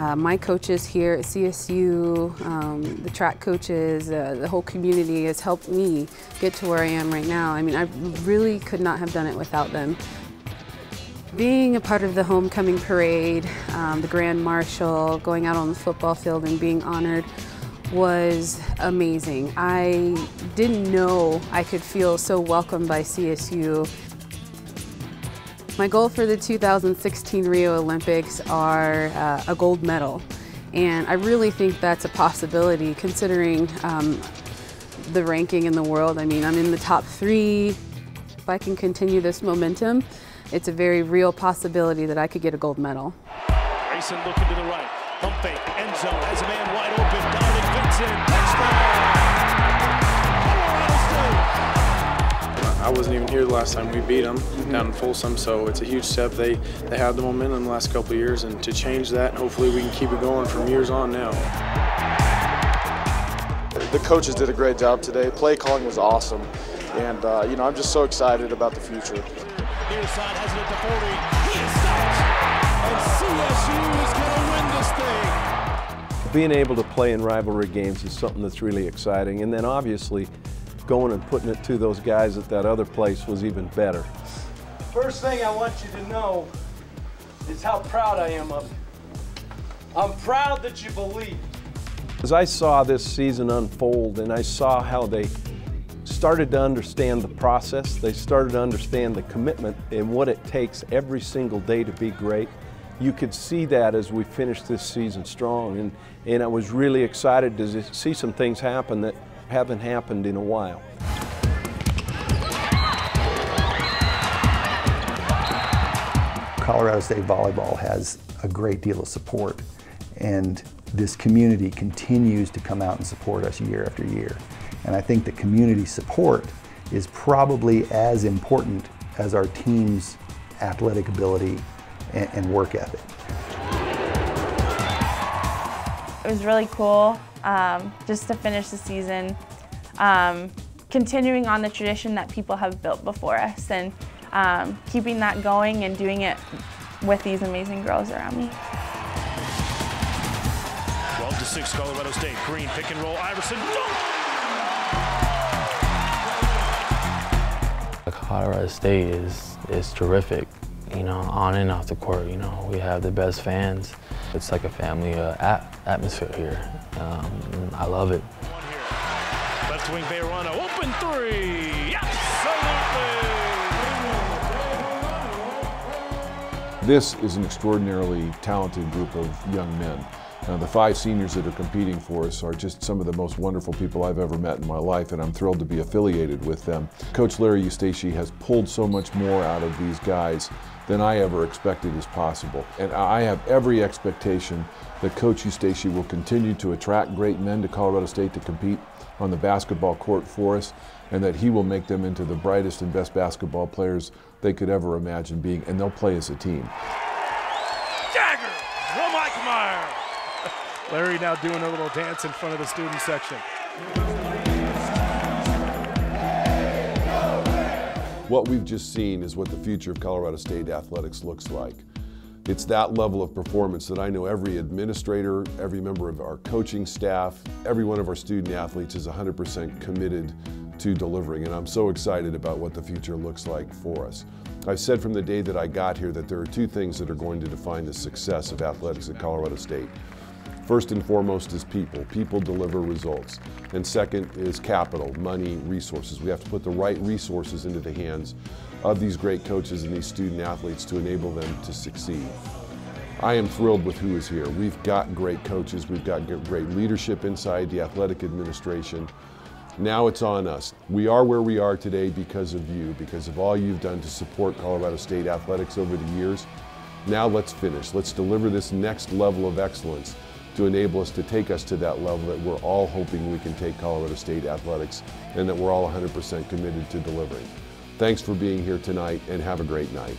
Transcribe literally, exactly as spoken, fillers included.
Uh, my coaches here at C S U, um, the track coaches, uh, the whole community has helped me get to where I am right now. I mean, I really could not have done it without them. Being a part of the homecoming parade, um, the Grand Marshal, going out on the football field and being honored was amazing. I didn't know I could feel so welcomed by C S U. My goal for the two thousand sixteen Rio Olympics are uh, a gold medal, and I really think that's a possibility considering um, the ranking in the world. I mean, I'm in the top three. If I can continue this momentum, it's a very real possibility that I could get a gold medal. Grayson looking to the right, pump fake, end zone, has a man wide open, Donovan gets in, touchdown! I wasn't even here the last time we beat them mm-hmm. down in Folsom, so it's a huge step. They they had the momentum the last couple of years, and to change that, hopefully we can keep it going from years on now. The coaches did a great job today. Play calling was awesome, and uh, you know, I'm just so excited about the future. Near side has it at the forty. He stops, and C S U is going to win this thing. Being able to play in rivalry games is something that's really exciting, and then obviously, going and putting it to those guys at that other place was even better. First thing I want you to know is how proud I am of you. I'm proud that you believe. As I saw this season unfold and I saw how they started to understand the process, they started to understand the commitment and what it takes every single day to be great, you could see that as we finished this season strong. And, and I was really excited to see some things happen that haven't happened in a while. Colorado State Volleyball has a great deal of support, and this community continues to come out and support us year after year. And I think that community support is probably as important as our team's athletic ability and, and work ethic. It was really cool. Um, just to finish the season, um, continuing on the tradition that people have built before us, and um, keeping that going and doing it with these amazing girls around me. twelve to six, Colorado State. Green pick and roll. Iverson. Colorado State is is terrific, you know, on and off the court. You know, we have the best fans. It's like a family uh, at atmosphere here. Um, I love it. Left wing Bayerana, open three. Absolutely. This is an extraordinarily talented group of young men. Now, the five seniors that are competing for us are just some of the most wonderful people I've ever met in my life, and I'm thrilled to be affiliated with them. Coach Larry Eustachy has pulled so much more out of these guys than I ever expected is possible. And I have every expectation that Coach Eustachy will continue to attract great men to Colorado State to compete on the basketball court for us, and that he will make them into the brightest and best basketball players they could ever imagine being, and they'll play as a team. Dagger from Mike Myers. Larry now doing a little dance in front of the student section. What we've just seen is what the future of Colorado State athletics looks like. It's that level of performance that I know every administrator, every member of our coaching staff, every one of our student athletes is one hundred percent committed to delivering, and I'm so excited about what the future looks like for us. I've said from the day that I got here that there are two things that are going to define the success of athletics at Colorado State. First and foremost is people. People deliver results. And second is capital, money, resources. We have to put the right resources into the hands of these great coaches and these student athletes to enable them to succeed. I am thrilled with who is here. We've got great coaches. We've got great leadership inside the athletic administration. Now it's on us. We are where we are today because of you, because of all you've done to support Colorado State athletics over the years. Now let's finish. Let's deliver this next level of excellence to enable us to take us to that level that we're all hoping we can take Colorado State athletics, and that we're all one hundred percent committed to delivering. Thanks for being here tonight, and have a great night.